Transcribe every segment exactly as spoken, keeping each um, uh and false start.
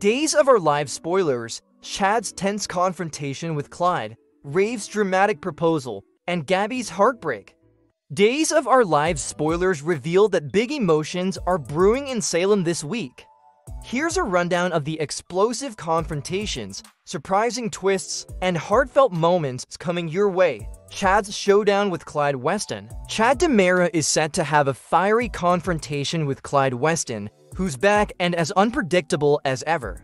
Days of Our Lives spoilers, Chad's tense confrontation with Clyde, Rave's dramatic proposal, and Gabi's heartbreak. Days of Our Lives spoilers reveal that big emotions are brewing in Salem this week. Here's a rundown of the explosive confrontations, surprising twists, and heartfelt moments coming your way. Chad's showdown with Clyde Weston. Chad DiMera is set to have a fiery confrontation with Clyde Weston, who's back and as unpredictable as ever.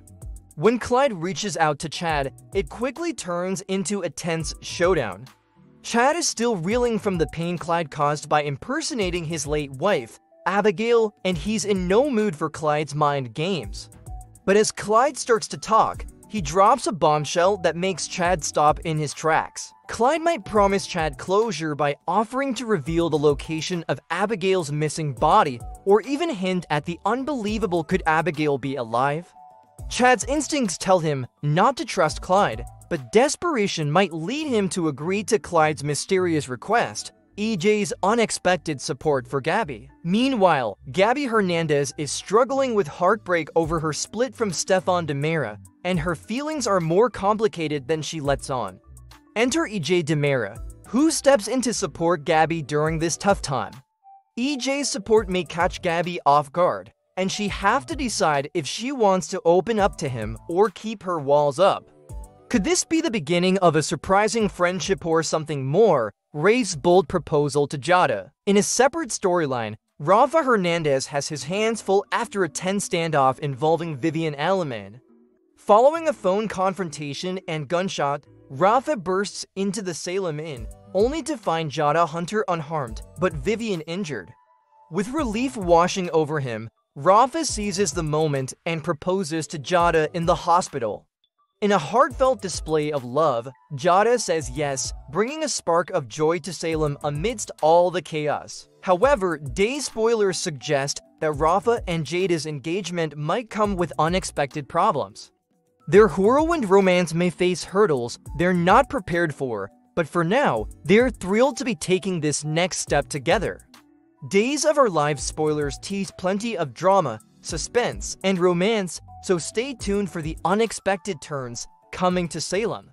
When Clyde reaches out to Chad, it quickly turns into a tense showdown. Chad is still reeling from the pain Clyde caused by impersonating his late wife, Abigail, and he's in no mood for Clyde's mind games. But as Clyde starts to talk, he drops a bombshell that makes Chad stop in his tracks. Clyde might promise Chad closure by offering to reveal the location of Abigail's missing body, or even hint at the unbelievable could Abigail be alive? Chad's instincts tell him not to trust Clyde, but desperation might lead him to agree to Clyde's mysterious request, E J's unexpected support for Gabi. Meanwhile, Gabi Hernandez is struggling with heartbreak over her split from Stefan DiMera, and her feelings are more complicated than she lets on. Enter E J DiMera, who steps in to support Gabi during this tough time. E J's support may catch Gabi off guard, and she have to decide if she wants to open up to him or keep her walls up. Could this be the beginning of a surprising friendship or something more? Rave's bold proposal to Jada. In a separate storyline, Rafa Hernandez has his hands full after a tense standoff involving Vivian Alamed. Following a phone confrontation and gunshot, Rafa bursts into the Salem Inn, only to find Jada Hunter unharmed, but Vivian injured. With relief washing over him, Rafa seizes the moment and proposes to Jada in the hospital. In a heartfelt display of love, Jada says yes, bringing a spark of joy to Salem amidst all the chaos. However, Days spoilers suggest that Rafa and Jada's engagement might come with unexpected problems. Their whirlwind romance may face hurdles they're not prepared for, but for now, they're thrilled to be taking this next step together. Days of Our Lives spoilers tease plenty of drama, suspense, and romance, so stay tuned for the unexpected turns coming to Salem.